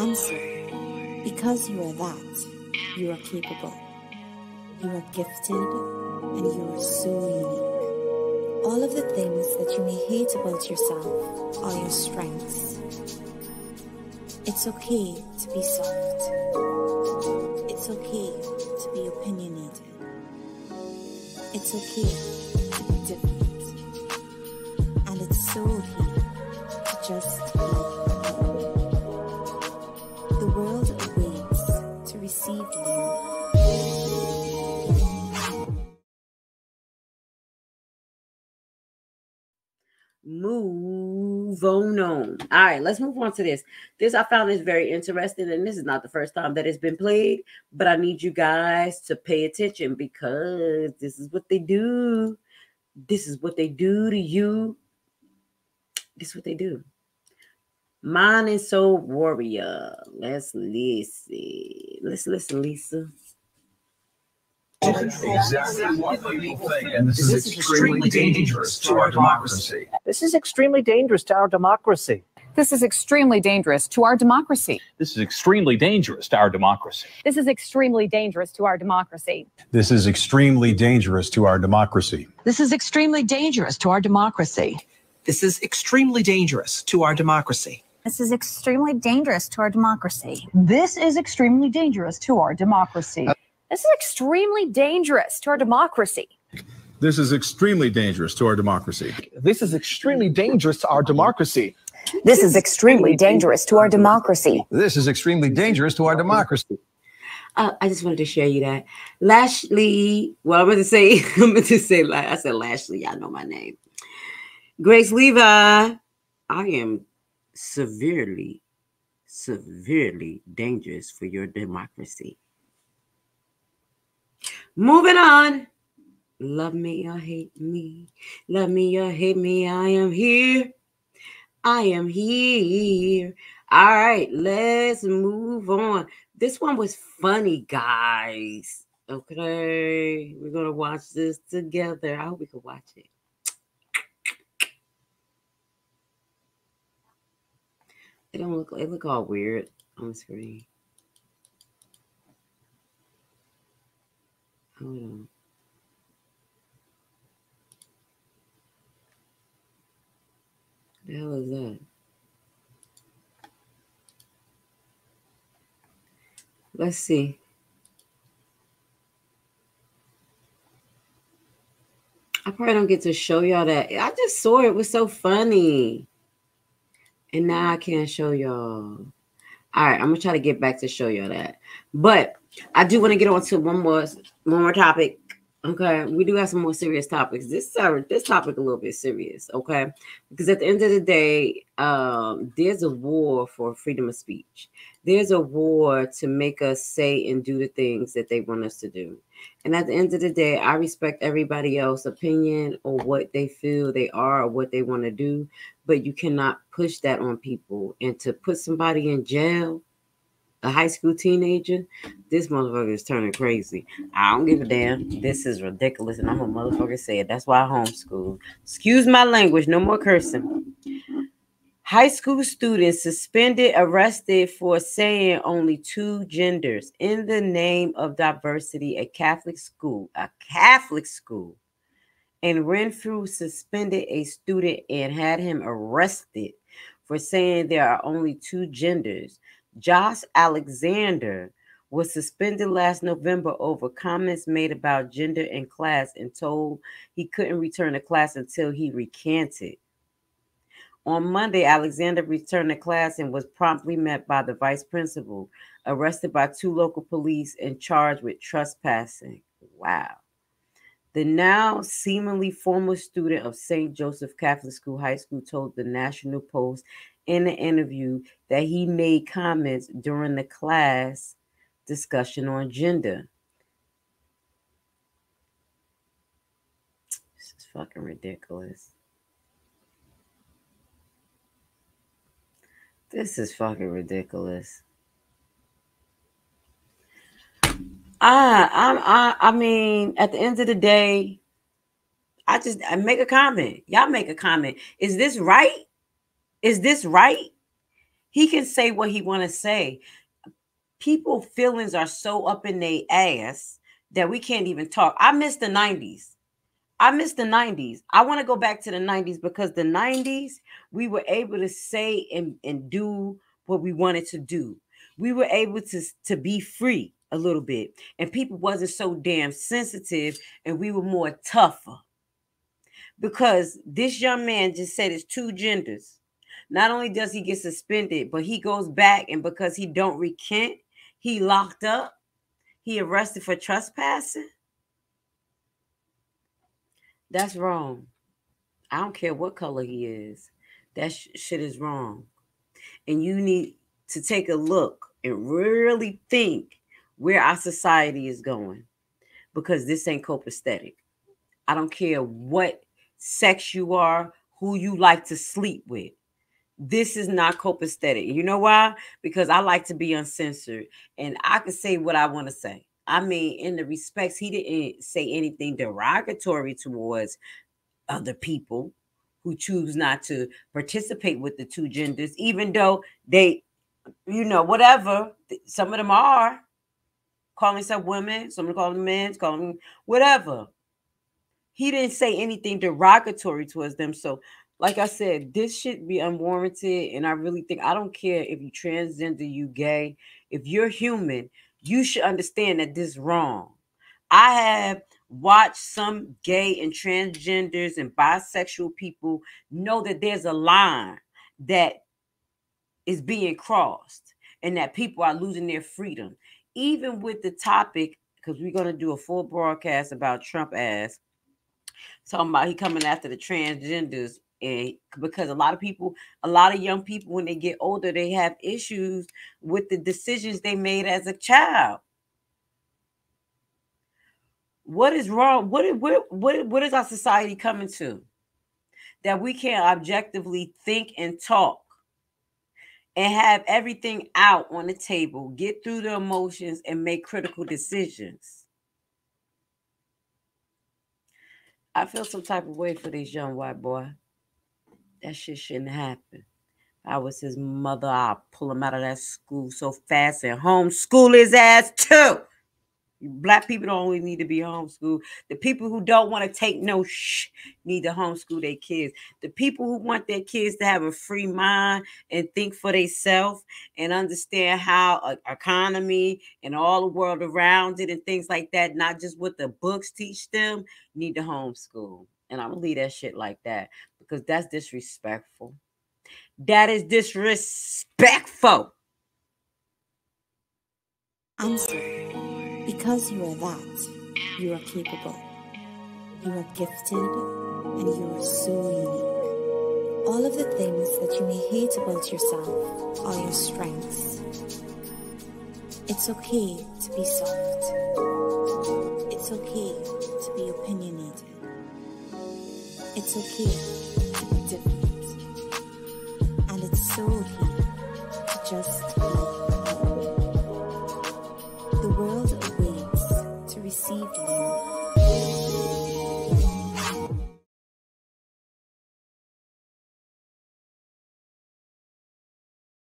answer. Because you are that, you are capable. You are gifted, and you are so unique. All of the things that you may hate about yourself are your strengths. It's okay to be soft. It's okay to be opinionated. It's okay to be different. And it's so okay to just be you. The world awaits to receive you. Move on. All right, let's move on to this. This I found is very interesting, and this is not the first time that it's been played, but I need you guys to pay attention because this is what they do. This is what they do to you. This is what they do. Mind and Soul Warrior. Let's listen. Let's listen, Lisa. Exactly what we play, and this is extremely dangerous to our democracy. This is extremely dangerous to our democracy. This is extremely dangerous to our democracy. This is extremely dangerous to our democracy. This is extremely dangerous to our democracy. This is extremely dangerous to our democracy. This is extremely dangerous to our democracy. This is extremely dangerous to our democracy. This is extremely dangerous to our democracy. This is extremely dangerous to our democracy. This is extremely dangerous to our democracy. This is extremely dangerous to our democracy. This is extremely dangerous to our democracy. This is extremely dangerous to our democracy. This is extremely dangerous to our democracy. I just wanted to share you that. Lashley, well, I said Lashley, y'all know my name. Grace Levi, I am severely, severely dangerous for your democracy. Moving on. Love me or hate me. Love me or hate me. I am here. I am here. All right, let's move on. This one was funny, guys. Okay, we're going to watch this together. I hope we can watch it. It look all weird on the screen. Hold on. What the hell is that? Let's see. I probably don't get to show y'all that. I just saw it was so funny. And now I can't show y'all. All right, I'm going to try to get back to show y'all that. But I do want to get on to one more topic. Okay, we do have some more serious topics. This topic a little bit serious, okay? Because at the end of the day, there's a war for freedom of speech. There's a war to make us say and do the things that they want us to do. And at the end of the day, I respect everybody else's opinion or what they feel they are or what they want to do, but you cannot push that on people. And to put somebody in jail, a high school teenager, this motherfucker is turning crazy. I don't give a damn. This is ridiculous, and I'm a motherfucker say it. That's why I homeschool. Excuse my language. No more cursing. High school students suspended, arrested for saying only two genders in the name of diversity. A Catholic school, in Renfrew suspended a student and had him arrested for saying there are only two genders. Josh Alexander was suspended last November over comments made about gender in class and told he couldn't return to class until he recanted. On Monday, Alexander returned to class and was promptly met by the vice principal, arrested by two local police and charged with trespassing. Wow. The now seemingly former student of Saint Joseph Catholic School High School told the National Post in an interview that he made comments during the class discussion on gender. This is fucking ridiculous. This is fucking ridiculous. I mean, at the end of the day, I make a comment. Y'all make a comment. Is this right? Is this right? He can say what he want to say. People's feelings are so up in their ass that we can't even talk. I miss the 90s. I miss the 90s. I want to go back to the 90s, because the 90s, we were able to say and do what we wanted to do. We were able to be free a little bit, and people wasn't so damn sensitive, and we were more tougher. Because this young man just said it's two genders. Not only does he get suspended, but he goes back, and because he don't recant, he locked up. He arrested for trespassing. That's wrong. I don't care what color he is. That shit is wrong. And you need to take a look and really think where our society is going, because this ain't copacetic. I don't care what sex you are, who you like to sleep with. This is not copacetic. You know why? Because I like to be uncensored, and I can say what I want to say. I mean, in the respects, he didn't say anything derogatory towards other people who choose not to participate with the two genders, even though they, you know, whatever, some of them are calling themselves women, some of them call them men, call them whatever. He didn't say anything derogatory towards them. So like I said, this should be unwarranted. And I really think, I don't care if you transgender, you gay, if you're human, you should understand that this is wrong. I have watched some gay and transgenders and bisexual people know that there's a line that is being crossed and that people are losing their freedom. Even with the topic, because we're going to do a full broadcast about Trump ass, talking about he coming after the transgenders. And because a lot of people, a lot of young people, when they get older, they have issues with the decisions they made as a child. What is wrong? What is our society coming to? That we can't objectively think and talk and have everything out on the table, get through the emotions and make critical decisions. I feel some type of way for this young white boy. That shit shouldn't happen. If I was his mother, I'll pull him out of that school so fast and homeschool his ass too. Black people don't only need to be homeschooled. The people who don't want to take no shit need to homeschool their kids. The people who want their kids to have a free mind and think for themselves and understand how an economy and all the world around it and things like that, not just what the books teach them, need to homeschool. And I'm going to leave that shit like that, because that's disrespectful. That is disrespectful. Answer. Because you are that, you are capable. You are gifted, and you are so unique. All of the things that you may hate about yourself are your strengths. It's okay to be soft. It's okay to be opinionated. It's okay to be different, and it's so okay to just